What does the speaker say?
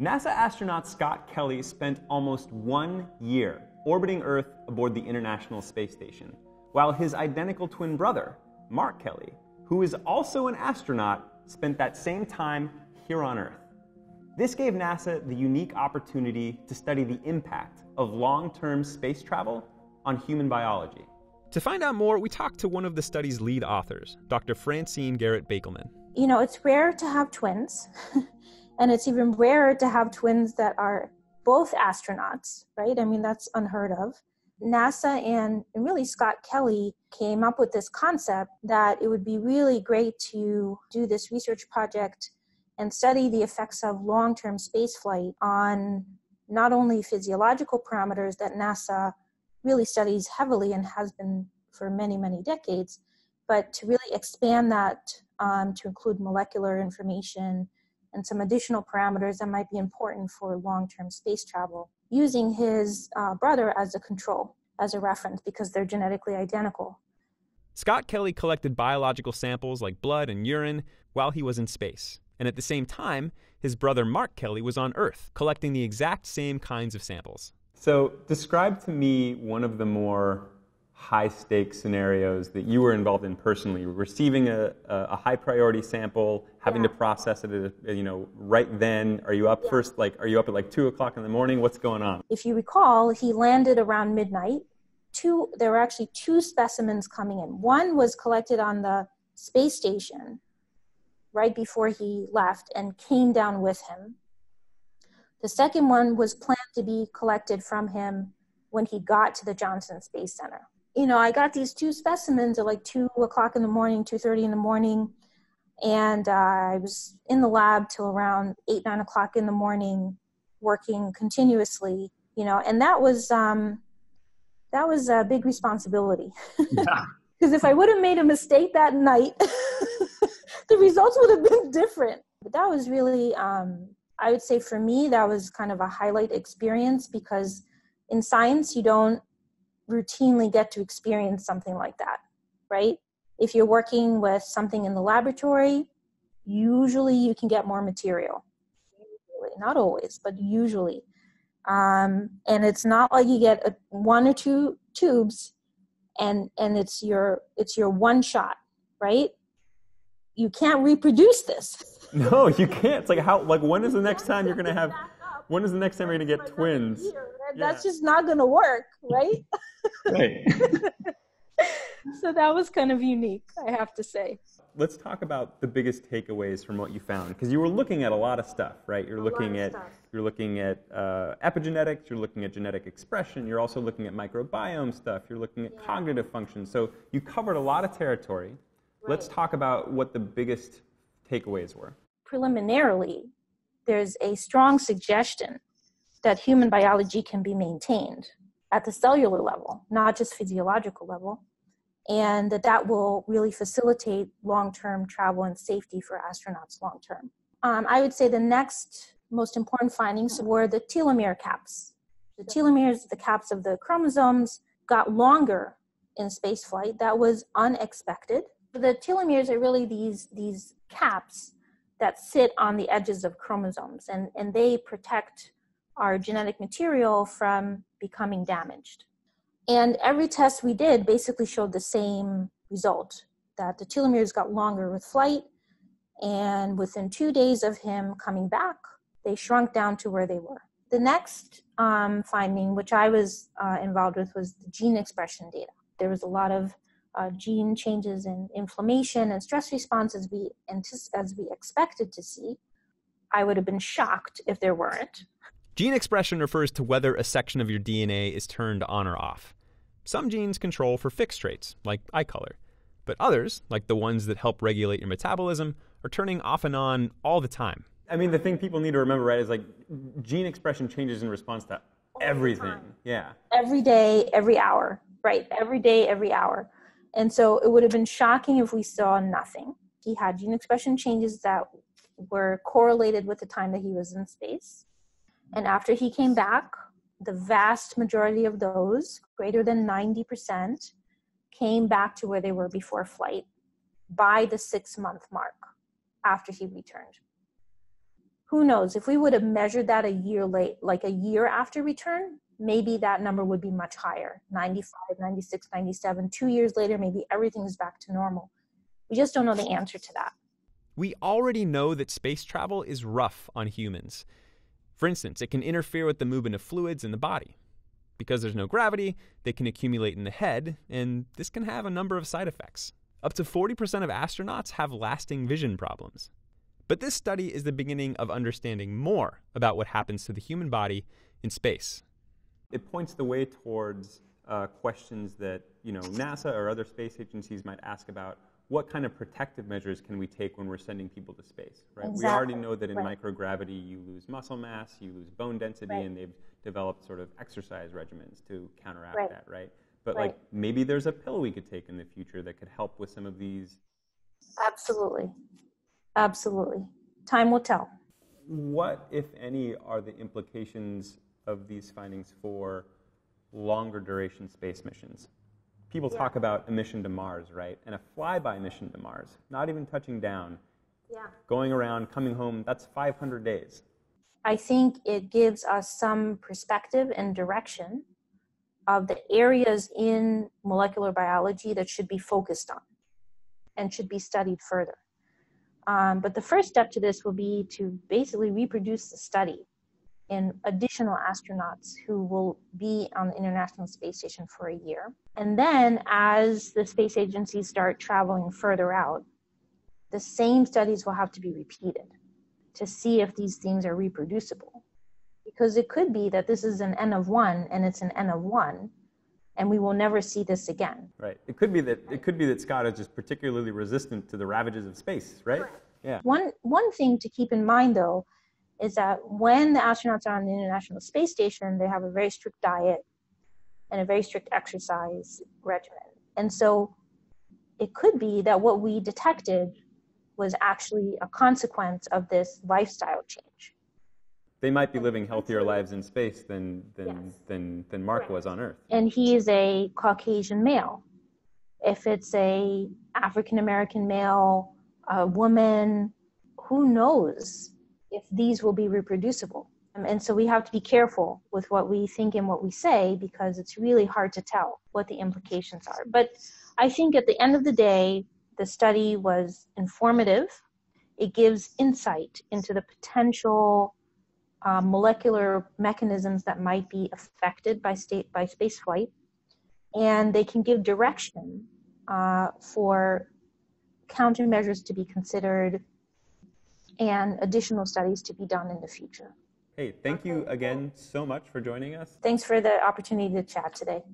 NASA astronaut Scott Kelly spent almost 1 year orbiting Earth aboard the International Space Station, while his identical twin brother, Mark Kelly, who is also an astronaut, spent that same time here on Earth. This gave NASA the unique opportunity to study the impact of long-term space travel on human biology. To find out more, we talked to one of the study's lead authors, Dr. Francine Garrett-Bakelman. You know, it's rare to have twins. And it's even rarer to have twins that are both astronauts, right? I mean, that's unheard of. NASA and really Scott Kelly came up with this concept that it would be really great to do this research project and study the effects of long-term spaceflight on not only physiological parameters that NASA really studies heavily and has been for many, many decades, but to really expand that to include molecular information and some additional parameters that might be important for long-term space travel, using his brother as a control, as a reference, because they're genetically identical. Scott Kelly collected biological samples like blood and urine while he was in space. And at the same time, his brother Mark Kelly was on Earth, collecting the exact same kinds of samples. So describe to me one of the more high-stakes scenarios that you were involved in personally, receiving a high-priority sample, having to process it, right then. Are you up first? Like, are you up at like 2 o'clock in the morning? What's going on? If you recall, he landed around midnight. There were actually two specimens coming in. One was collected on the space station right before he left and came down with him. The second one was planned to be collected from him when he got to the Johnson Space Center. You know, I got these two specimens at like 2 o'clock in the morning, 2:30 in the morning, and I was in the lab till around 8, 9 o'clock in the morning, working continuously, and that was a big responsibility. Because if I would have made a mistake that night, the results would have been different. But that was really, I would say for me, that was kind of a highlight experience, because in science, you don't routinely get to experience something like that, right? If you're working with something in the laboratory, usually you can get more material. Not always, but usually. And it's not like you get one or two tubes and it's your one shot, right? You can't reproduce this. No, you can't. It's like when is the next time you're going to have, when is the next time you're going to get twins? That's just not going to work, right? Right. So that was kind of unique, I have to say. Let's talk about the biggest takeaways from what you found, because you were looking at a lot of stuff, right? You're looking at epigenetics, you're looking at genetic expression, you're also looking at microbiome stuff, you're looking at cognitive function. So you covered a lot of territory. Right. Let's talk about what the biggest takeaways were. Preliminarily, there's a strong suggestion that human biology can be maintained at the cellular level, not just physiological level, and that will really facilitate long-term travel and safety for astronauts long-term. I would say the next most important findings were the telomere caps. The telomeres, the caps of the chromosomes, got longer in spaceflight. That was unexpected. The telomeres are really these caps that sit on the edges of chromosomes, and they protect our genetic material from becoming damaged. And every test we did basically showed the same result, that the telomeres got longer with flight, and within 2 days of him coming back, they shrunk down to where they were. The next finding, which I was involved with, was the gene expression data. There was a lot of gene changes in inflammation and stress response as we expected to see. I would have been shocked if there weren't. Gene expression refers to whether a section of your DNA is turned on or off. Some genes control for fixed traits, like eye color, but others, like the ones that help regulate your metabolism, are turning off and on all the time. I mean, the thing people need to remember, right, is like gene expression changes in response to everything. Yeah. Every day, every hour, right? Every day, every hour. And so it would have been shocking if we saw nothing. He had gene expression changes that were correlated with the time that he was in space. And after he came back, the vast majority of those, greater than 90%, came back to where they were before flight by the 6-month mark after he returned. who knows, if we would have measured that a year late, like a year after return, maybe that number would be much higher, 95, 96, 97, 2 years later, maybe everything is back to normal. We just don't know the answer to that. We already know that space travel is rough on humans. For instance, it can interfere with the movement of fluids in the body. Because there's no gravity, they can accumulate in the head, and this can have a number of side effects. Up to 40% of astronauts have lasting vision problems. But this study is the beginning of understanding more about what happens to the human body in space. It points the way towards questions that, NASA or other space agencies might ask about what kind of protective measures can we take when we're sending people to space, right? Exactly. We already know that in microgravity you lose muscle mass, you lose bone density, and they've developed sort of exercise regimens to counteract that, right? But like maybe there's a pill we could take in the future that could help with some of these. Absolutely. Absolutely. Time will tell. What, if any, are the implications of these findings for longer duration space missions? People talk about a mission to Mars, right? And a flyby mission to Mars, not even touching down, going around, coming home, that's 500 days. I think it gives us some perspective and direction of the areas in molecular biology that should be focused on and should be studied further. But the first step to this will be to basically reproduce the study in additional astronauts who will be on the International Space Station for a year. And then as the space agencies start traveling further out, the same studies will have to be repeated to see if these things are reproducible. Because it could be that this is an N of one and it's an N of one, and we will never see this again. Right. It could be that Scott is just particularly resistant to the ravages of space, right? Correct. Yeah. One thing to keep in mind though is that when the astronauts are on the International Space Station, they have a very strict diet and a very strict exercise regimen. And so it could be that what we detected was actually a consequence of this lifestyle change. They might be living healthier lives in space than Mark was on Earth. And he is a Caucasian male. If it's a African-American male, a woman, who knows if these will be reproducible. And so we have to be careful with what we think and what we say, because it's really hard to tell what the implications are. But I think at the end of the day, the study was informative. It gives insight into the potential molecular mechanisms that might be affected by space flight. And they can give direction for countermeasures to be considered and additional studies to be done in the future. Hey, thank you again so much for joining us. Thanks for the opportunity to chat today.